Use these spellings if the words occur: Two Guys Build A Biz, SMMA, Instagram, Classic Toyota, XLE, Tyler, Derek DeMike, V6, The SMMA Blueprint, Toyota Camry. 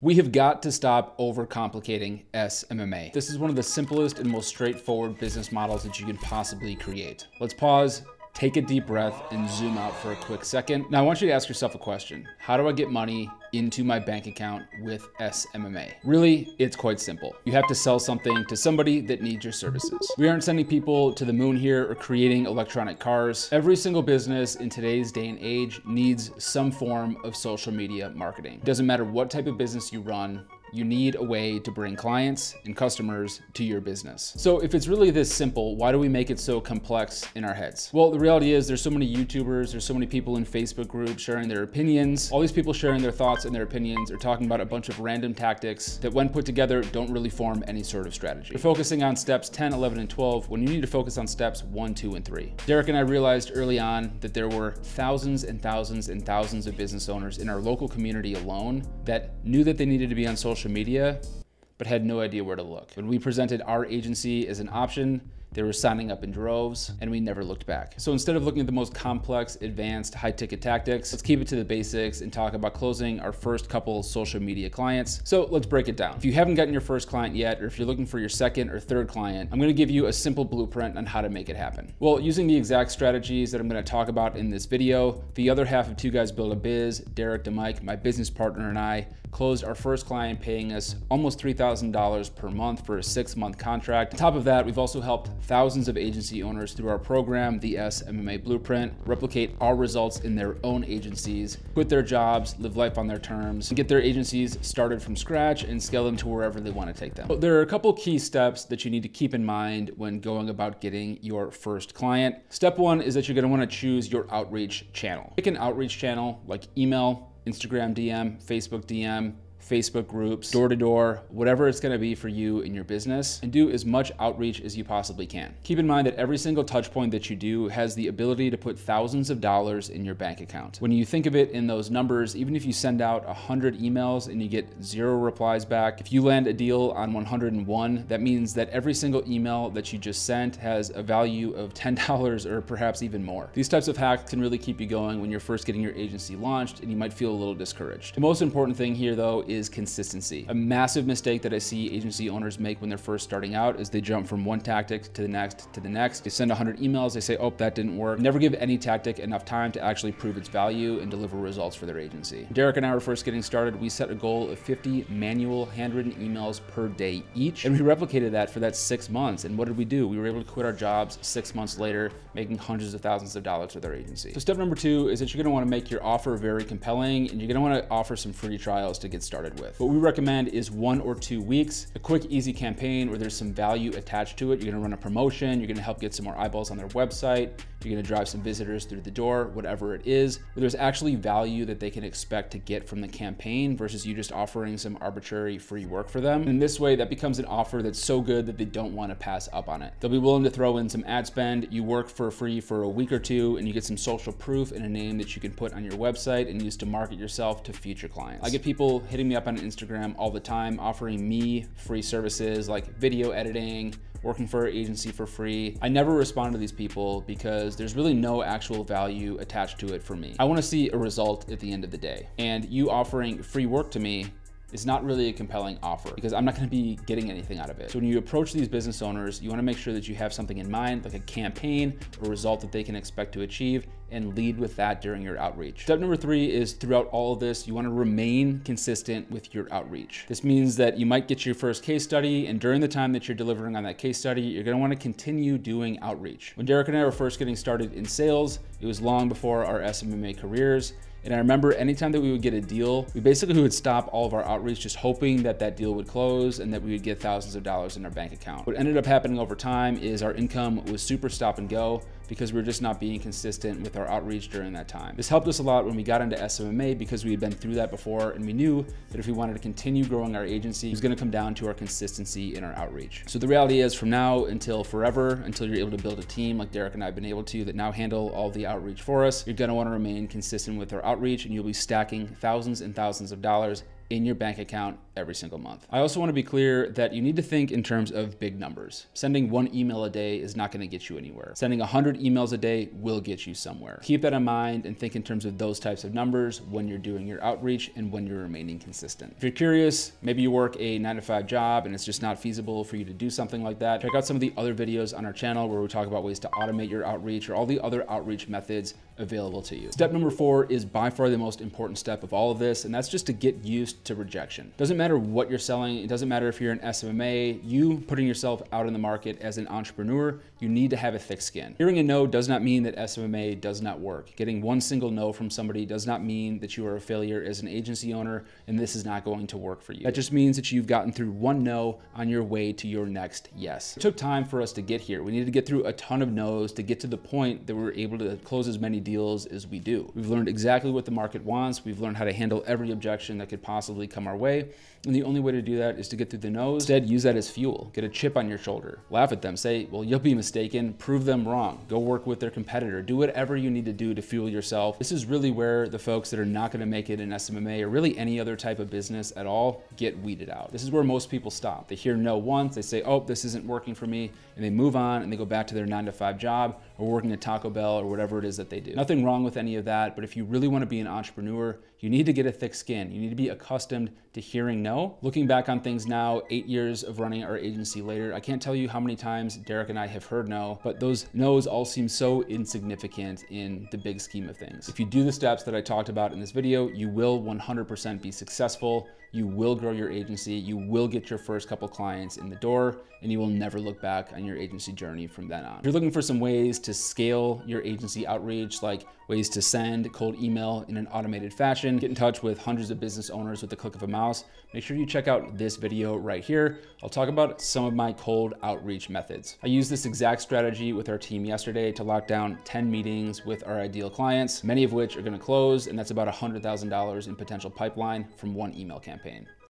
We have got to stop overcomplicating SMMA. This is one of the simplest and most straightforward business models that you can possibly create. Let's pause, take a deep breath, and zoom out for a quick second. Now I want you to ask yourself a question. How do I get money into my bank account with SMMA? Really, it's quite simple. You have to sell something to somebody that needs your services. We aren't sending people to the moon here or creating electronic cars. Every single business in today's day and age needs some form of social media marketing. It doesn't matter what type of business you run, you need a way to bring clients and customers to your business. So if it's really this simple, why do we make it so complex in our heads? Well, the reality is there's so many YouTubers, there's so many people in Facebook groups sharing their opinions. All these people sharing their thoughts and their opinions are talking about a bunch of random tactics that when put together, don't really form any sort of strategy. We're focusing on steps 10, 11, and 12 when you need to focus on steps 1, 2, and 3. Derek and I realized early on that there were thousands and thousands and thousands of business owners in our local community alone that knew that they needed to be on social media, but had no idea where to look. When we presented our agency as an option, they were signing up in droves and we never looked back. So instead of looking at the most complex, advanced, high-ticket tactics, let's keep it to the basics and talk about closing our first couple social media clients. So let's break it down. If you haven't gotten your first client yet, or if you're looking for your second or third client, I'm gonna give you a simple blueprint on how to make it happen. Well, using the exact strategies that I'm gonna talk about in this video, the other half of Two Guys Build a Biz, Derek DeMike, my business partner, and I closed our first client paying us almost $3,000 per month for a 6-month contract. On top of that, we've also helped thousands of agency owners through our program, The SMMA Blueprint, replicate our results in their own agencies, quit their jobs, live life on their terms, and get their agencies started from scratch and scale them to wherever they want to take them. So there are a couple key steps that you need to keep in mind when going about getting your first client. Step one is that you're going to want to choose your outreach channel. Pick an outreach channel like email, Instagram DM, Facebook DM, Facebook groups, door-to-door, whatever it's gonna be for you in your business, and do as much outreach as you possibly can. Keep in mind that every single touch point that you do has the ability to put thousands of dollars in your bank account. When you think of it in those numbers, even if you send out 100 emails and you get 0 replies back, if you land a deal on 101, that means that every single email that you just sent has a value of $10 or perhaps even more. These types of hacks can really keep you going when you're first getting your agency launched and you might feel a little discouraged. The most important thing here though is consistency. A massive mistake that I see agency owners make when they're first starting out is they jump from one tactic to the next to the next. They send 100 emails, they say, oh, that didn't work. Never give any tactic enough time to actually prove its value and deliver results for their agency. Derek and I were first getting started. We set a goal of 50 manual handwritten emails per day each, and we replicated that for that 6 months. And what did we do? We were able to quit our jobs 6 months later, making hundreds of thousands of dollars with our agency. So step number 2 is that you're gonna wanna make your offer very compelling, and you're gonna wanna offer some free trials to get started with. What we recommend is 1 or 2 weeks, a quick, easy campaign where there's some value attached to it. You're gonna run a promotion, you're gonna help get some more eyeballs on their website, you're gonna drive some visitors through the door, whatever it is, where there's actually value that they can expect to get from the campaign versus you just offering some arbitrary free work for them. And this way, that becomes an offer that's so good that they don't wanna pass up on it. They'll be willing to throw in some ad spend, you work for free for a week or two, and you get some social proof and a name that you can put on your website and use to market yourself to future clients. I get people hitting me up on Instagram all the time, offering me free services like video editing, working for an agency for free. I never respond to these people because there's really no actual value attached to it for me. I wanna see a result at the end of the day. And you offering free work to me is not really a compelling offer because I'm not gonna be getting anything out of it. So when you approach these business owners, you wanna make sure that you have something in mind, like a campaign, a result that they can expect to achieve, and lead with that during your outreach. Step number 3 is throughout all of this, you wanna remain consistent with your outreach. This means that you might get your first case study, and during the time that you're delivering on that case study, you're gonna wanna continue doing outreach. When Derek and I were first getting started in sales, it was long before our SMMA careers. And I remember anytime that we would get a deal, we basically would stop all of our outreach just hoping that that deal would close and that we would get thousands of dollars in our bank account. What ended up happening over time is our income was super stop and go because we were just not being consistent with our outreach during that time. This helped us a lot when we got into SMMA because we had been through that before and we knew that if we wanted to continue growing our agency, it was gonna come down to our consistency in our outreach. So the reality is from now until forever, until you're able to build a team like Derek and I have been able to that now handle all the outreach for us, you're gonna wanna remain consistent with our outreach and you'll be stacking thousands and thousands of dollars in your bank account every single month. I also want to be clear that you need to think in terms of big numbers. Sending one email a day is not going to get you anywhere. Sending 100 emails a day will get you somewhere. Keep that in mind and think in terms of those types of numbers when you're doing your outreach and when you're remaining consistent. If you're curious, maybe you work a 9-to-5 job and it's just not feasible for you to do something like that, check out some of the other videos on our channel where we talk about ways to automate your outreach or all the other outreach methods available to you. Step number 4 is by far the most important step of all of this, and that's just to get used to rejection. Doesn't matter what you're selling. It doesn't matter if you're an SMMA, you putting yourself out in the market as an entrepreneur, you need to have a thick skin. Hearing a no does not mean that SMMA does not work. Getting one single no from somebody does not mean that you are a failure as an agency owner and this is not going to work for you. That just means that you've gotten through one no on your way to your next yes. It took time for us to get here. We needed to get through a ton of no's to get to the point that we were able to close as many deals as we do. We've learned exactly what the market wants. We've learned how to handle every objection that could possibly come our way. And the only way to do that is to get through the no's. Instead, use that as fuel. Get a chip on your shoulder. Laugh at them. Say, well, you'll be mistaken. Prove them wrong. Go work with their competitor. Do whatever you need to do to fuel yourself. This is really where the folks that are not going to make it in SMMA or really any other type of business at all get weeded out. This is where most people stop. They hear no once. They say, oh, this isn't working for me. And they move on and they go back to their 9-to-5 job or working at Taco Bell or whatever it is that they do. Nothing wrong with any of that, but if you really want to be an entrepreneur, you need to get a thick skin. You need to be accustomed to hearing no. Looking back on things now, 8 years of running our agency later, I can't tell you how many times Derek and I have heard no, but those no's all seem so insignificant in the big scheme of things. If you do the steps that I talked about in this video, you will 100% be successful. You will grow your agency. You will get your first couple clients in the door, and you will never look back on your agency journey from then on. If you're looking for some ways to scale your agency outreach, like ways to send cold email in an automated fashion, get in touch with hundreds of business owners with the click of a mouse, make sure you check out this video right here. I'll talk about some of my cold outreach methods. I used this exact strategy with our team yesterday to lock down 10 meetings with our ideal clients, many of which are going to close, and that's about $100,000 in potential pipeline from one email campaign.